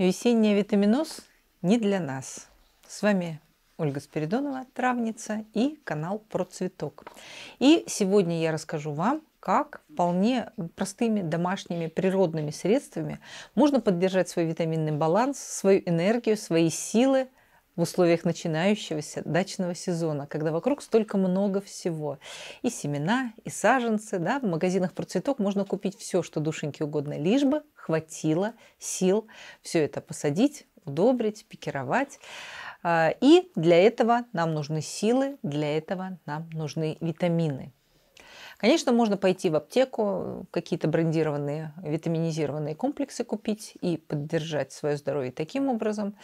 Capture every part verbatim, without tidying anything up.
И весенний витаминоз не для нас. С вами Ольга Спиридонова, травница, и канал Процветок. И сегодня я расскажу вам, как вполне простыми домашними природными средствами можно поддержать свой витаминный баланс, свою энергию, свои силы в условиях начинающегося дачного сезона, когда вокруг столько много всего. И семена, и саженцы. Да? В магазинах Процветок можно купить все, что душеньке угодно, лишь бы хватило сил все это посадить, удобрить, пикировать. И для этого нам нужны силы, для этого нам нужны витамины. Конечно, можно пойти в аптеку, какие-то брендированные витаминизированные комплексы купить и поддержать свое здоровье таким образом.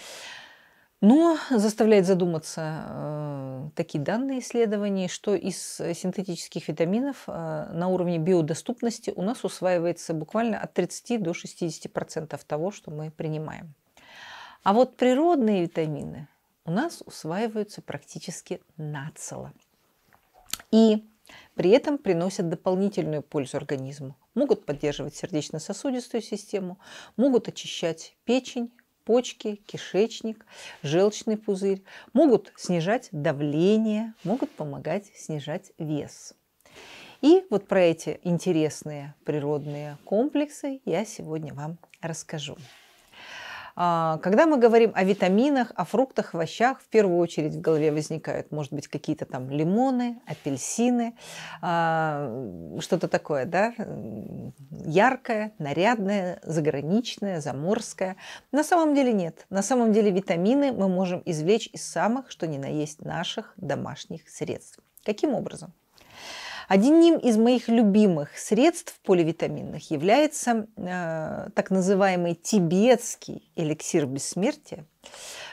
Но заставляет задуматься э, такие данные исследований, что из синтетических витаминов э, на уровне биодоступности у нас усваивается буквально от тридцати до шестидесяти процентов того, что мы принимаем. А вот природные витамины у нас усваиваются практически нацело. И при этом приносят дополнительную пользу организму. Могут поддерживать сердечно-сосудистую систему, могут очищать печень, почки, кишечник, желчный пузырь, могут снижать давление, могут помогать снижать вес. И вот про эти интересные природные комплексы я сегодня вам расскажу. Когда мы говорим о витаминах, о фруктах, овощах, в первую очередь в голове возникают, может быть, какие-то там лимоны, апельсины, что-то такое, да, яркое, нарядное, заграничное, заморское. На самом деле нет. На самом деле витамины мы можем извлечь из самых, что ни на есть, наших домашних средств. Каким образом? Одним из моих любимых средств поливитаминных является э, так называемый тибетский эликсир бессмертия,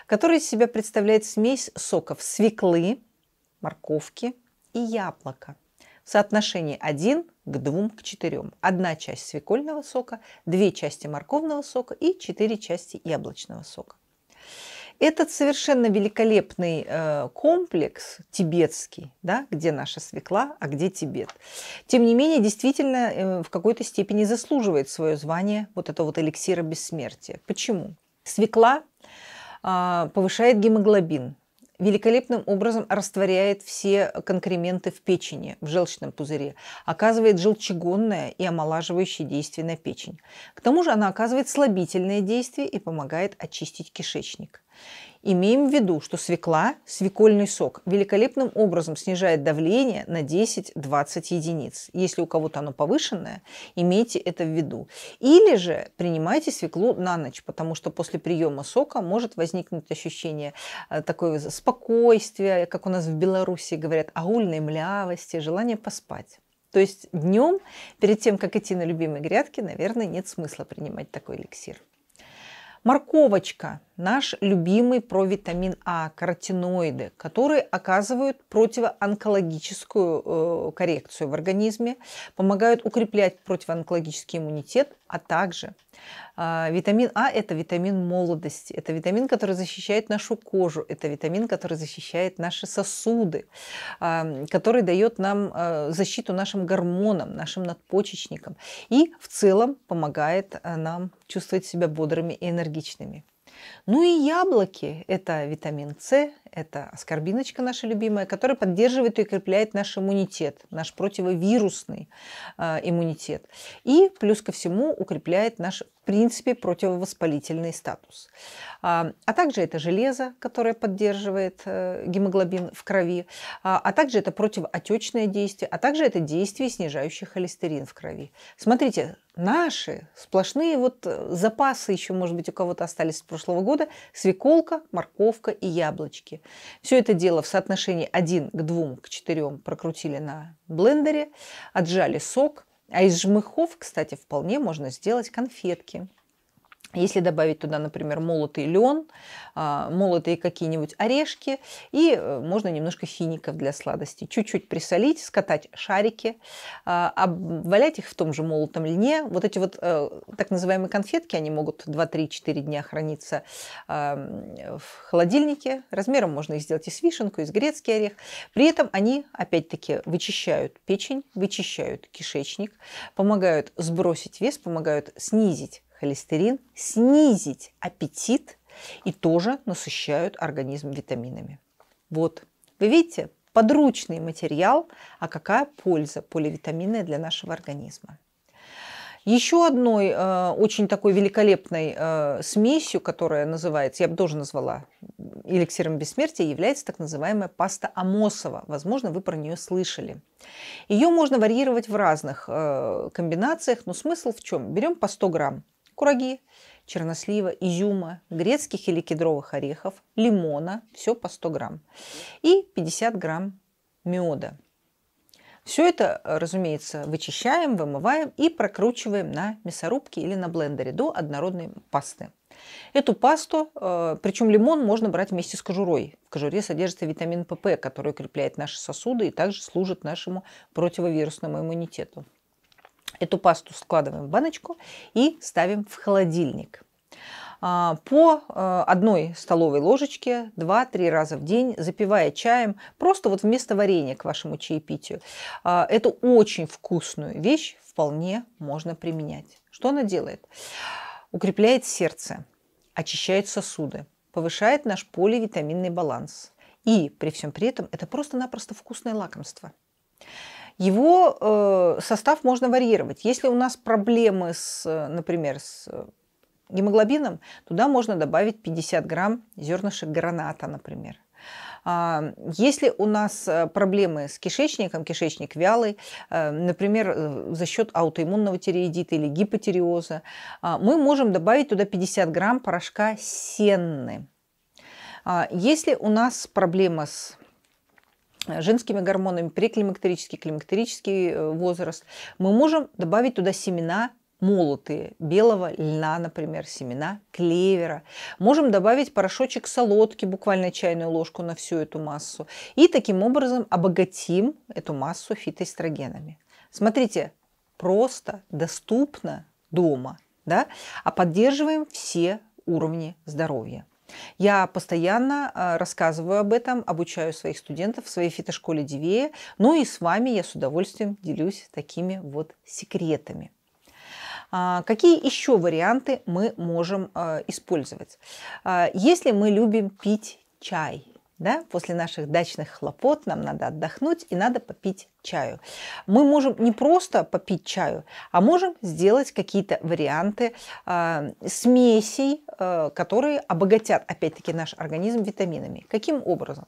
который из себя представляет смесь соков свеклы, морковки и яблока в соотношении один к двум к четырём. Одна часть свекольного сока, две части морковного сока и четыре части яблочного сока. Этот совершенно великолепный э, комплекс тибетский, да, где наша свекла, а где Тибет, тем не менее, действительно э, в какой-то степени заслуживает свое звание вот этого вот эликсира бессмертия. Почему? Свекла э, повышает гемоглобин, великолепным образом растворяет все конкременты в печени, в желчном пузыре, оказывает желчегонное и омолаживающее действие на печень. К тому же она оказывает слабительное действие и помогает очистить кишечник. Имеем в виду, что свекла, свекольный сок, великолепным образом снижает давление на десять-двадцать единиц. Если у кого-то оно повышенное, имейте это в виду. Или же принимайте свеклу на ночь, потому что после приема сока может возникнуть ощущение такое спокойствия, как у нас в Беларуси говорят, аульной млявости, желание поспать. То есть днем, перед тем, как идти на любимые грядки, наверное, нет смысла принимать такой эликсир. Морковочка – наш любимый провитамин А, каротиноиды, которые оказывают противоонкологическую э, коррекцию в организме, помогают укреплять противоонкологический иммунитет, а также э, витамин А – это витамин молодости, это витамин, который защищает нашу кожу, это витамин, который защищает наши сосуды, э, который дает нам э, защиту нашим гормонам, нашим надпочечникам и в целом помогает нам чувствовать себя бодрыми и энергичными. Ну и яблоки – это витамин С, это аскорбиночка наша любимая, которая поддерживает и укрепляет наш иммунитет, наш противовирусный э, иммунитет. И плюс ко всему укрепляет наш, в принципе, противовоспалительный статус. А, а также это железо, которое поддерживает э, гемоглобин в крови, а, а также это противоотечное действие, а также это действие, снижающее холестерин в крови. Смотрите, наши сплошные вот запасы еще, может быть, у кого-то остались с прошлого года – свеколка, морковка и яблочки. Все это дело в соотношении один к двум к четырём прокрутили на блендере, отжали сок. А из жмыхов, кстати, вполне можно сделать конфетки. Если добавить туда, например, молотый лен, молотые какие-нибудь орешки и можно немножко фиников для сладости. Чуть-чуть присолить, скатать шарики, обвалять их в том же молотом льне. Вот эти вот так называемые конфетки, они могут два-три-четыре дня храниться в холодильнике. Размером можно их сделать и с вишенкой, и с грецкий орех. При этом они, опять-таки, вычищают печень, вычищают кишечник, помогают сбросить вес, помогают снизить холестерин, снизить аппетит и тоже насыщают организм витаминами. Вот, вы видите, подручный материал, а какая польза поливитаминная для нашего организма. Еще одной э, очень такой великолепной э, смесью, которая называется, я бы тоже назвала эликсиром бессмертия, является так называемая паста Амосова. Возможно, вы про нее слышали. Ее можно варьировать в разных э, комбинациях, но смысл в чем? Берем по сто грамм кураги, чернослива, изюма, грецких или кедровых орехов, лимона, все по сто грамм, и пятьдесят грамм меда. Все это, разумеется, вычищаем, вымываем и прокручиваем на мясорубке или на блендере до однородной пасты. Эту пасту, причем лимон можно брать вместе с кожурой. В кожуре содержится витамин ПП, который укрепляет наши сосуды и также служит нашему противовирусному иммунитету. Эту пасту складываем в баночку и ставим в холодильник. По одной столовой ложечке два-три раза в день, запивая чаем, просто вот вместо варенья к вашему чаепитию. Эту очень вкусную вещь вполне можно применять. Что она делает? Укрепляет сердце, очищает сосуды, повышает наш поливитаминный баланс. И при всем при этом это просто-напросто вкусное лакомство. Его э, состав можно варьировать. Если у нас проблемы, с, например, с гемоглобином, туда можно добавить пятьдесят грамм зернышек граната, например. А, если у нас проблемы с кишечником, кишечник вялый, э, например, за счет аутоиммунного тиреоидита или гипотиреоза, э, мы можем добавить туда пятьдесят грамм порошка сенны. А, если у нас проблема с женскими гормонами, преклимактерический, климактерический возраст, мы можем добавить туда семена молотые, белого льна, например, семена клевера. Можем добавить порошочек солодки, буквально чайную ложку на всю эту массу. И таким образом обогатим эту массу фитоэстрогенами. Смотрите, просто, доступно дома, да? А поддерживаем все уровни здоровья. Я постоянно рассказываю об этом, обучаю своих студентов в своей фитошколе Дивея. Ну и с вами я с удовольствием делюсь такими вот секретами. Какие еще варианты мы можем использовать? Если мы любим пить чай, да? После наших дачных хлопот нам надо отдохнуть и надо попить чаю. Мы можем не просто попить чаю, а можем сделать какие-то варианты э, смесей, э, которые обогатят, опять-таки, наш организм витаминами. Каким образом?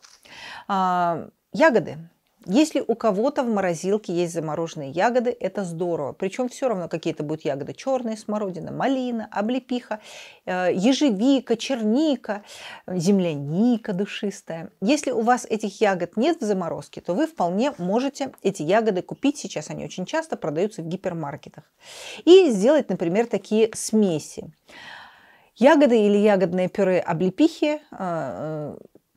Э, ягоды. Если у кого-то в морозилке есть замороженные ягоды, это здорово. Причем все равно какие-то будут ягоды. Черная смородина, малина, облепиха, ежевика, черника, земляника душистая. Если у вас этих ягод нет в заморозке, то вы вполне можете эти ягоды купить. Сейчас они очень часто продаются в гипермаркетах. И сделать, например, такие смеси. Ягоды или ягодное пюре облепихи –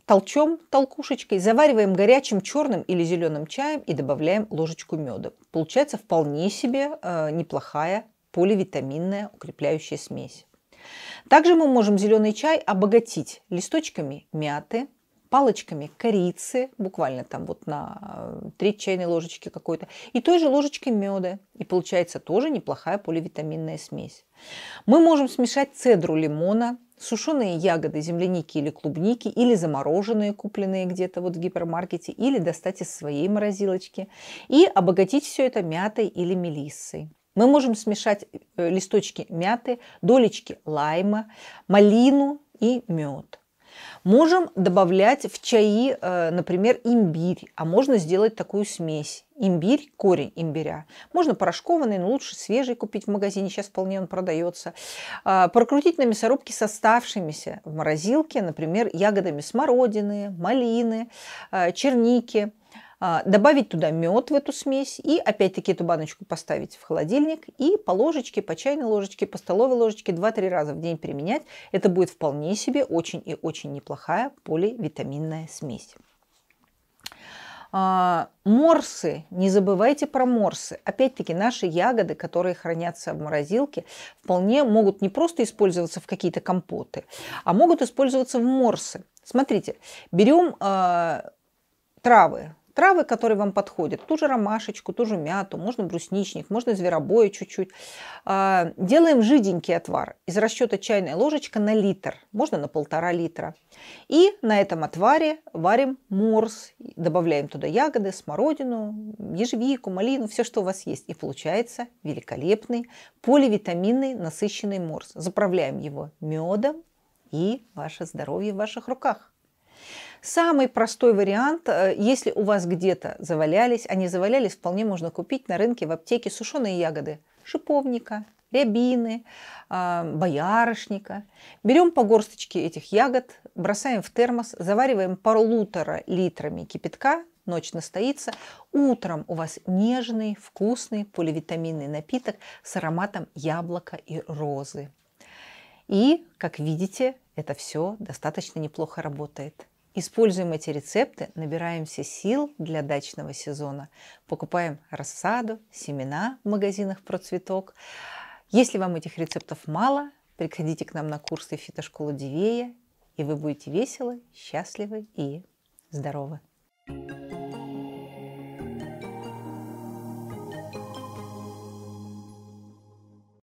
толчем толкушечкой, завариваем горячим черным или зеленым чаем и добавляем ложечку меда. Получается вполне себе э, неплохая поливитаминная укрепляющая смесь. Также мы можем зеленый чай обогатить листочками мяты, палочками корицы, буквально там вот на треть чайной ложечки какой-то, и той же ложечкой меда. И получается тоже неплохая поливитаминная смесь. Мы можем смешать цедру лимона, сушеные ягоды земляники или клубники, или замороженные, купленные где-то вот в гипермаркете, или достать из своей морозилочки, и обогатить все это мятой или мелиссой. Мы можем смешать листочки мяты, долечки лайма, малину и мед. Можем добавлять в чаи, например, имбирь, а можно сделать такую смесь. Имбирь, корень имбиря. Можно порошкованный, но лучше свежий купить в магазине, сейчас вполне он продается. Прокрутить на мясорубке с оставшимися в морозилке, например, ягодами смородины, малины, черники. Добавить туда мед в эту смесь и опять-таки эту баночку поставить в холодильник и по ложечке, по чайной ложечке, по столовой ложечке два-три раза в день применять. Это будет вполне себе очень и очень неплохая поливитаминная смесь. Морсы, не забывайте про морсы. Опять-таки наши ягоды, которые хранятся в морозилке, вполне могут не просто использоваться в какие-то компоты, а могут использоваться в морсы. Смотрите, берем э, травы. травы, которые вам подходят, ту же ромашечку, ту же мяту, можно брусничник, можно зверобоя чуть-чуть. Делаем жиденький отвар из расчета чайная ложечка на литр, можно на полтора литра. И на этом отваре варим морс, добавляем туда ягоды, смородину, ежевику, малину, все, что у вас есть. И получается великолепный поливитаминный насыщенный морс. Заправляем его медом, и ваше здоровье в ваших руках. Самый простой вариант, если у вас где-то завалялись, а не завалялись, вполне можно купить на рынке в аптеке сушеные ягоды шиповника, рябины, боярышника. Берем по горсточке этих ягод, бросаем в термос, завариваем полутора литрами кипятка, ночь настоится. Утром у вас нежный, вкусный поливитаминный напиток с ароматом яблока и розы. И, как видите, это все достаточно неплохо работает. Используем эти рецепты, набираемся сил для дачного сезона, покупаем рассаду, семена в магазинах Процветок. Если вам этих рецептов мало, приходите к нам на курсы Фитошколы Дивея, и вы будете веселы, счастливы и здоровы.